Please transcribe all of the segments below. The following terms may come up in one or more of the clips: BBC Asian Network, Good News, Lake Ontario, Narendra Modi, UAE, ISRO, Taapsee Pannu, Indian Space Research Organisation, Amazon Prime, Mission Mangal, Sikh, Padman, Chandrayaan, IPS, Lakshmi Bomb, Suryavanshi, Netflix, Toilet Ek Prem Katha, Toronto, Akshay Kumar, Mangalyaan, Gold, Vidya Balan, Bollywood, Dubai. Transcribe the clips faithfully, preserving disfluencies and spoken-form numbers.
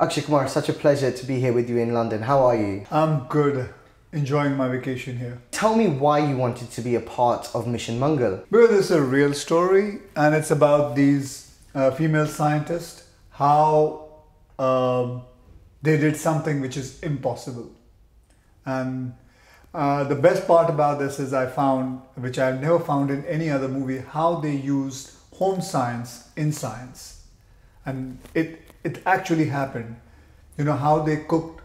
Akshay Kumar, such a pleasure to be here with you in London. How are you? I'm good. Enjoying my vacation here. Tell me why you wanted to be a part of Mission Mangal. Because it's a real story and it's about these uh, female scientists, how um, they did something which is impossible. And uh, the best part about this is I found, which I've never found in any other movie, how they used home science in science. And it, it actually happened. You know, how they cooked.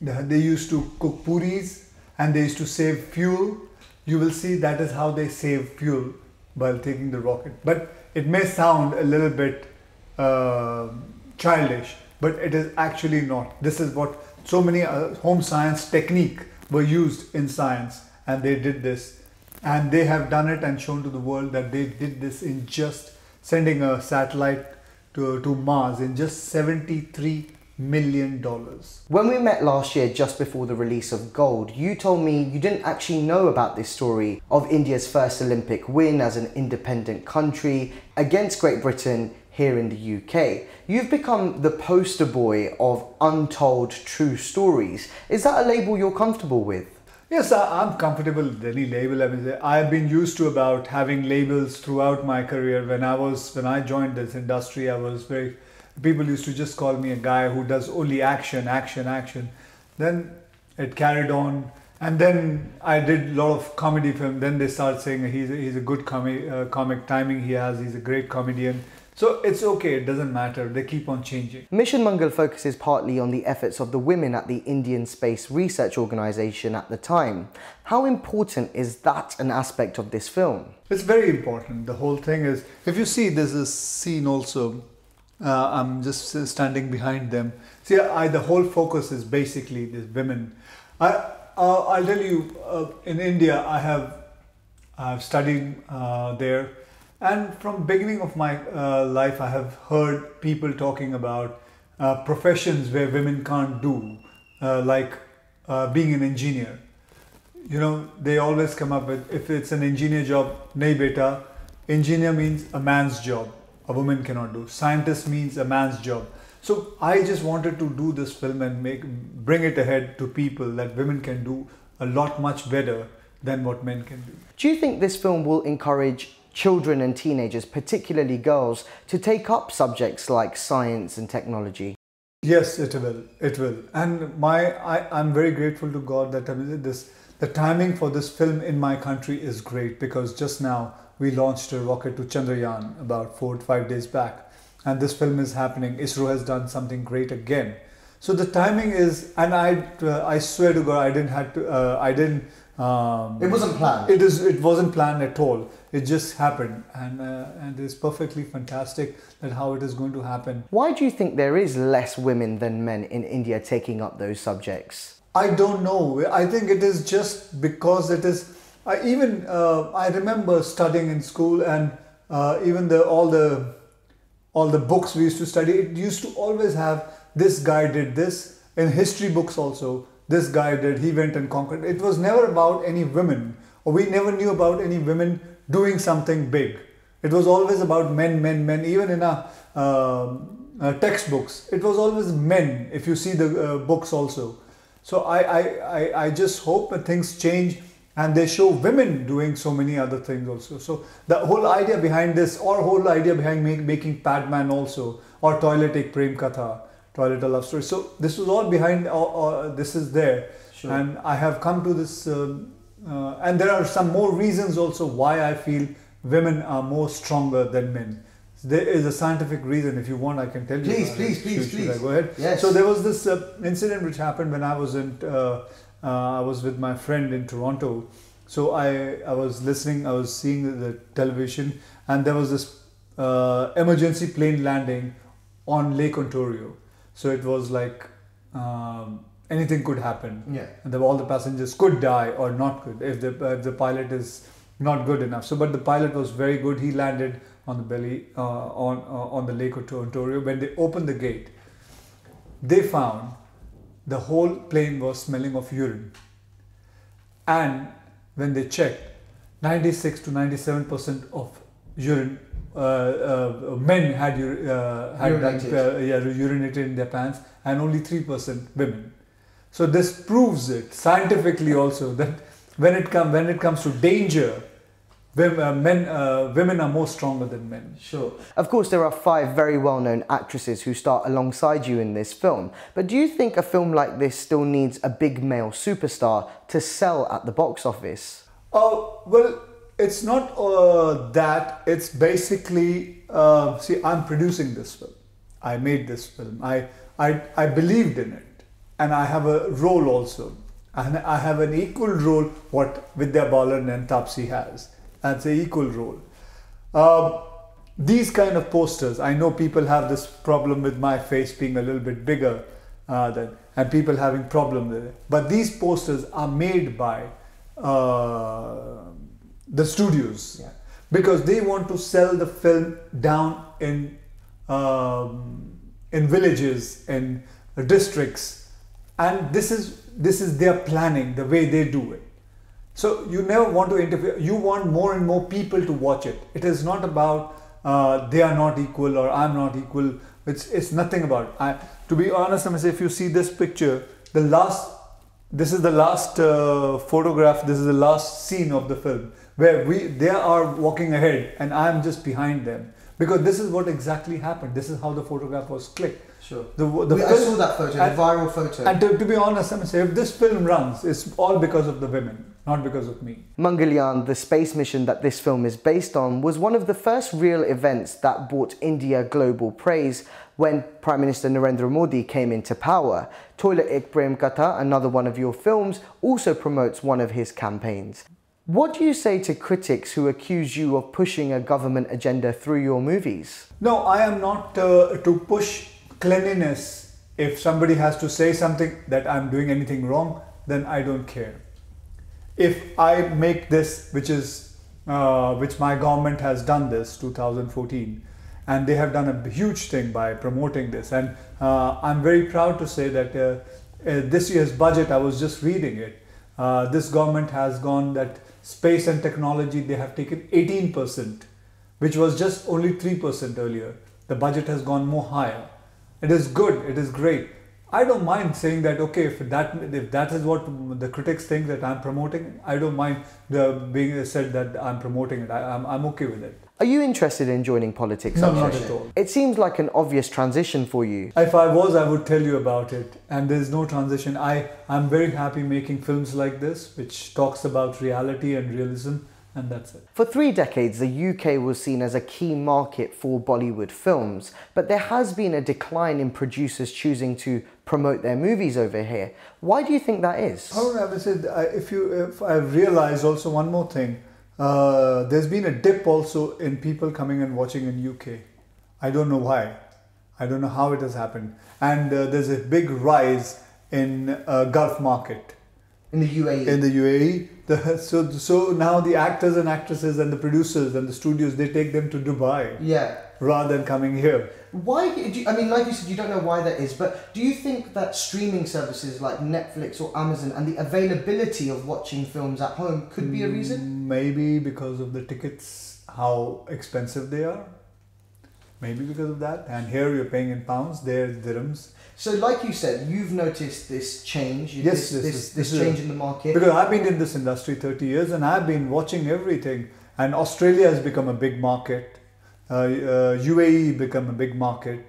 They used to cook puris and they used to save fuel. You will see that is how they save fuel while taking the rocket. But it may sound a little bit uh, childish, but it is actually not. This is what so many uh, home science technique were used in science, and they did this. And they have done it and shown to the world that they did this in just sending a satellite to, to Mars in just seventy-three million dollars. When we met last year, just before the release of Gold, you told me you didn't actually know about this story of India's first Olympic win as an independent country against Great Britain here in the U K. You've become the poster boy of untold true stories. Is that a label you're comfortable with? Yes, I'm comfortable with any label. I mean, I've been used to about having labels throughout my career. When I was, when I joined this industry, I was very people used to just call me a guy who does only action, action, action. Then it carried on. And then I did a lot of comedy film. Then they started saying he's a, he's a good comi uh, comic timing he has. He's a great comedian. So it's okay. It doesn't matter. They keep on changing. Mission Mangal focuses partly on the efforts of the women at the Indian Space Research Organisation at the time. How important is that an aspect of this film? It's very important. The whole thing is, if you see, there's a scene also. Uh, I'm just standing behind them. See, I, the whole focus is basically these women. I, I'll, I'll tell you, uh, in India, I have I've studied uh, there. And from beginning of my uh, life, I have heard people talking about uh, professions where women can't do, uh, like uh, being an engineer. You know, they always come up with, if it's an engineer job, nahi beta, engineer means a man's job. A woman cannot do. Scientist means a man's job. So I just wanted to do this film and make bring it ahead to people that women can do a lot much better than what men can do. Do you think this film will encourage children and teenagers, particularly girls, to take up subjects like science and technology? Yes, it will. It will. And my, I, I'm very grateful to God that this, the timing for this film in my country is great, because just now we launched a rocket to Chandrayaan about four or five days back, and this film is happening. ISRO has done something great again, so the timing is. And I, uh, I swear to God, I didn't have to. Uh, I didn't. Um, it wasn't planned. It is. It wasn't planned at all. It just happened, and uh, and it's perfectly fantastic that how it is going to happen. Why do you think there is less women than men in India taking up those subjects? I don't know. I think it is just because it is. I even uh, I remember studying in school, and uh, even the all the all the books we used to study, it used to always have this guy did this. In history books also, this guy did, he went and conquered. It was never about any women, or we never knew about any women doing something big. It was always about men, men, men. Even in our uh, uh, textbooks, it was always men. If you see the uh, books also, so I, I I I just hope that things change. And they show women doing so many other things also. So the whole idea behind this, or whole idea behind make, making Padman also, or Toilet Ek Prem Katha, Toilet A Love Story. So this was all behind, or, or this is there. Sure. And I have come to this, uh, uh, and there are some more reasons also why I feel women are more stronger than men. There is a scientific reason. If you want, I can tell you. Please, please, it. please, should, please. Should I go ahead? Yes. So there was this uh, incident which happened when I was in, uh, Uh, I was with my friend in Toronto. So I, I was listening, I was seeing the, the television, and there was this uh, emergency plane landing on Lake Ontario. So it was like um, anything could happen. Yeah. And all the passengers could die or not could, if the, uh, the pilot is not good enough. So, but the pilot was very good. He landed on the belly, uh, on, uh, on the Lake Ontario. When they opened the gate, they found the whole plane was smelling of urine. And when they checked, ninety-six to ninety-seven percent of urine. Uh, uh, men had, uh, had done, uh, yeah, urinated in their pants, and only three percent women. So this proves it scientifically also that when it comes when it comes to danger, women, uh, men, uh, women are more stronger than men. Sure. Of course, there are five very well-known actresses who star alongside you in this film. But do you think a film like this still needs a big male superstar to sell at the box office? Oh, well, it's not uh, that. It's basically, uh, see, I'm producing this film. I made this film. I, I, I believed in it. And I have a role also. And I have an equal role what Vidya Balan and Taapsee has. That's an equal role. Uh, these kind of posters, I know people have this problem with my face being a little bit bigger uh, than, and people having problem with it. But these posters are made by uh, the studios, yeah, because they want to sell the film down in, um, in villages, in districts. And this is, this is their planning, the way they do it. So you never want to interfere. You want more and more people to watch it. It is not about uh, they are not equal or I'm not equal. It's, it's nothing about it. I, to be honest, I must say, if you see this picture, the last, this is the last uh, photograph, this is the last scene of the film where we, they are walking ahead and I'm just behind them. Because this is what exactly happened. This is how the photograph was clicked. Sure. The, the we, I saw that photo, and, the viral photo. And to, to be honest, I must say, if this film runs, it's all because of the women. Not because of me. Mangalyaan, the space mission that this film is based on, was one of the first real events that brought India global praise when Prime Minister Narendra Modi came into power. Toilet Ek Prem Katha, another one of your films, also promotes one of his campaigns. What do you say to critics who accuse you of pushing a government agenda through your movies? No, I am not uh, to push cleanliness. If somebody has to say something that I'm doing anything wrong, then I don't care. If I make this, which is uh, which my government has done this two thousand fourteen, and they have done a huge thing by promoting this, and uh, I'm very proud to say that uh, uh, this year's budget, I was just reading it, uh, this government has gone that space and technology, they have taken eighteen percent, which was just only three percent earlier. The budget has gone more higher. It is good, it is great. I don't mind saying that, okay, if that if that is what the critics think that I'm promoting, I don't mind the being said that I'm promoting it. I, I'm, I'm okay with it. Are you interested in joining politics? No, not at all. It seems like an obvious transition for you. If I was, I would tell you about it. And there's no transition. I, I'm very happy making films like this, which talks about reality and realism. And that's it. For three decades, the U K was seen as a key market for Bollywood films, but there has been a decline in producers choosing to promote their movies over here. Why do you think that is? However, I would say, if you, if I realize also one more thing, uh, there's been a dip also in people coming and watching in U K. I don't know why. I don't know how it has happened. And uh, there's a big rise in uh, Gulf market. In the U A E. In the U A E. The, so, so now the actors and actresses and the producers and the studios, they take them to Dubai. Yeah. Rather than coming here. Why, do you, I mean, like you said, you don't know why that is, but do you think that streaming services like Netflix or Amazon and the availability of watching films at home could be a reason? Maybe because of the tickets, how expensive they are. Maybe because of that. And here you're paying in pounds, there dirhams. So like you said, you've noticed this change, yes, this, yes, this, this, this change in the market. Because I've been in this industry thirty years and I've been watching everything. And Australia has become a big market. Uh, uh, U A E become a big market.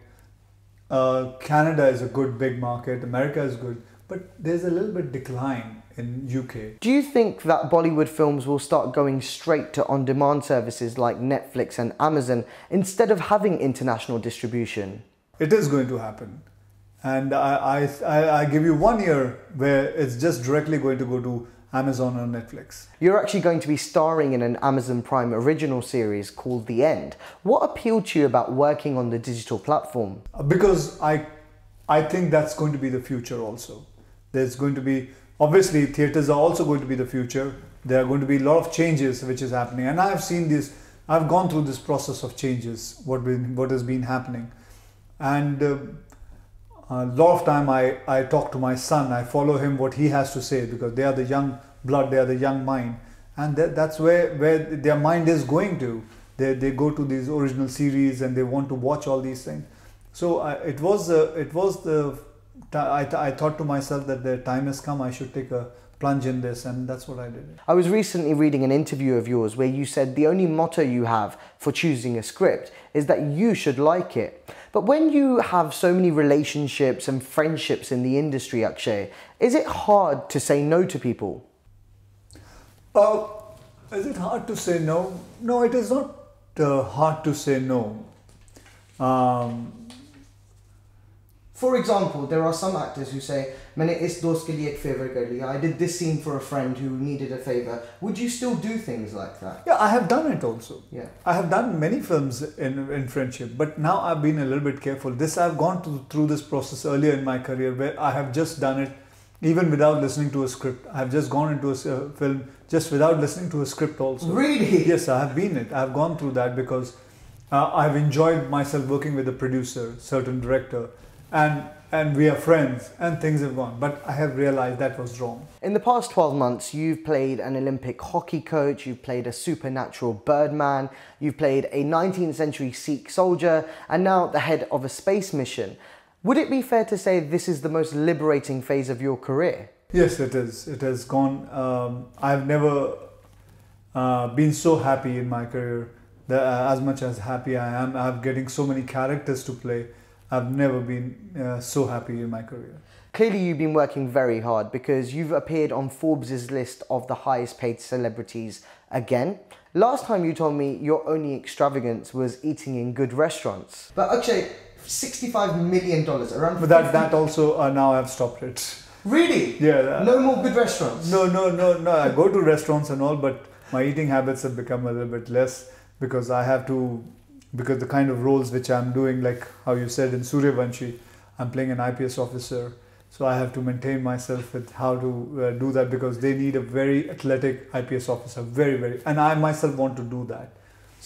Uh, Canada is a good big market. America is good. But there's a little bit decline in U K. Do you think that Bollywood films will start going straight to on-demand services like Netflix and Amazon instead of having international distribution? It is going to happen. And I, I, I give you one year where it's just directly going to go to Amazon or Netflix. You're actually going to be starring in an Amazon Prime original series called The End. What appealed to you about working on the digital platform? Because I, I think that's going to be the future also. There's going to be, obviously, theatres are also going to be the future. There are going to be a lot of changes which is happening. And I've seen this, I've gone through this process of changes, what, been, what has been happening. And uh, a lot of time I, I talk to my son, I follow him, what he has to say, because they are the young blood, they are the young mind. And that, that's where, where their mind is going to. they, they go to these original series and they want to watch all these things. So I, it was uh, it was the I, th I thought to myself that the time has come, I should take a plunge in this, and that's what I did. I was recently reading an interview of yours where you said the only motto you have for choosing a script is that you should like it. But when you have so many relationships and friendships in the industry, Akshay, is it hard to say no to people? Uh, is it hard to say no? No, it is not uh, hard to say no. Um, For example, there are some actors who say, "Maine is dost ke liye ek favor kar liya. I did this scene for a friend who needed a favor." Would you still do things like that? Yeah, I have done it also. Yeah, I have done many films in in friendship, but now I've been a little bit careful. This I've gone to, through this process earlier in my career where I have just done it, even without listening to a script. I have just gone into a uh, film just without listening to a script also. Really? Yes, I have been it. I have gone through that because uh, I have enjoyed myself working with a producer, certain director. And, and we are friends and things have gone, but I have realized that was wrong. In the past twelve months, you've played an Olympic hockey coach, you've played a supernatural birdman, you've played a nineteenth century Sikh soldier, and now the head of a space mission. Would it be fair to say this is the most liberating phase of your career? Yes, it is. It has gone. Um, I've never uh, been so happy in my career, that, uh, as much as happy I am. I'm getting so many characters to play. I've never been uh, so happy in my career. Clearly you've been working very hard because you've appeared on Forbes' list of the highest paid celebrities again. Last time you told me your only extravagance was eating in good restaurants. But Akshay, sixty-five million dollars, around... But that, that also, uh, now I've stopped it. Really? Yeah. Uh, no more good restaurants? No, no, no, no. I go to restaurants and all, but my eating habits have become a little bit less because I have to... Because the kind of roles which I'm doing, like how you said in Suryavanshi, I'm playing an I P S officer. So I have to maintain myself with how to uh, do that because they need a very athletic I P S officer, very, very. And I myself want to do that.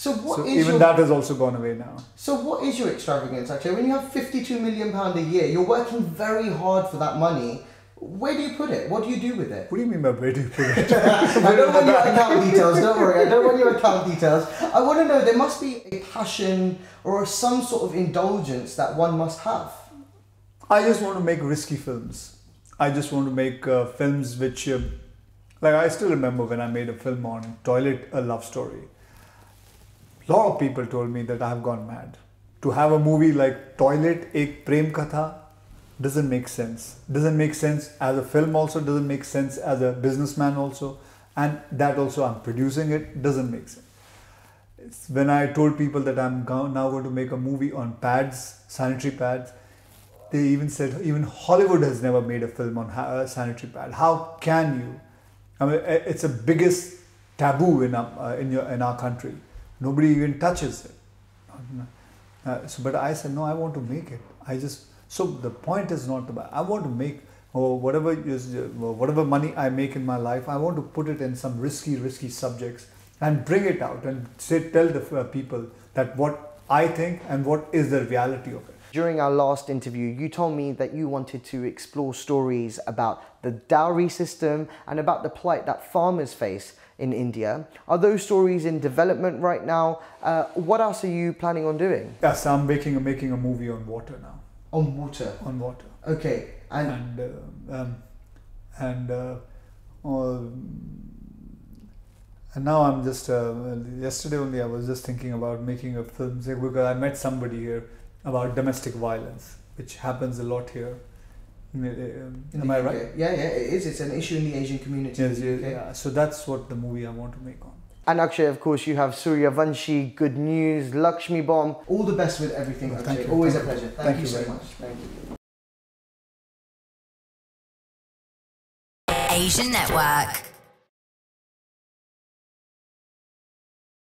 So, what so is even your, that has also gone away now. So what is your extravagance, actually? When you have fifty-two million pounds a year, you're working very hard for that money. Where do you put it? What do you do with it? What do you mean by where do you put it? I don't want your account details, don't worry. I don't want your account details. I want to know, there must be a passion or some sort of indulgence that one must have. I just want to make risky films. I just want to make uh, films which... Uh, like, I still remember when I made a film on Toilet, a love story. A lot of people told me that I have gone mad. To have a movie like Toilet Ek Prem Katha, doesn't make sense. Doesn't make sense as a film also, doesn't make sense as a businessman also, and that also I'm producing it, doesn't make sense. It's when I told people that I'm now going to make a movie on pads, sanitary pads, they even said, even Hollywood has never made a film on a sanitary pad. How can you? I mean, it's the biggest taboo in our, uh, in, your, in our country. Nobody even touches it. Uh, so, but I said, no, I want to make it. I just... So the point is not about, I want to make, or whatever is, whatever money I make in my life, I want to put it in some risky, risky subjects and bring it out and say, tell the people that what I think and what is the reality of it. During our last interview, you told me that you wanted to explore stories about the dowry system and about the plight that farmers face in India. Are those stories in development right now? Uh, what else are you planning on doing? Yes, I'm making, making a movie on water now. On water? On water. Okay. And... And... Uh, um, and, uh, uh, and now I'm just... Uh, yesterday only I was just thinking about making a film, because I met somebody here about domestic violence, which happens a lot here. In Am I U K. Right? Yeah, yeah, it is. It's an issue in the Asian community. Yes, in the U K. Yeah. So that's what the movie I want to make on. And Akshay, of course, you have Suryavanshi, Good News, Lakshmi Bomb. All the best with everything, well, Akshay. Always a pleasure. Thank, thank you so much. Thank you. Asian Network.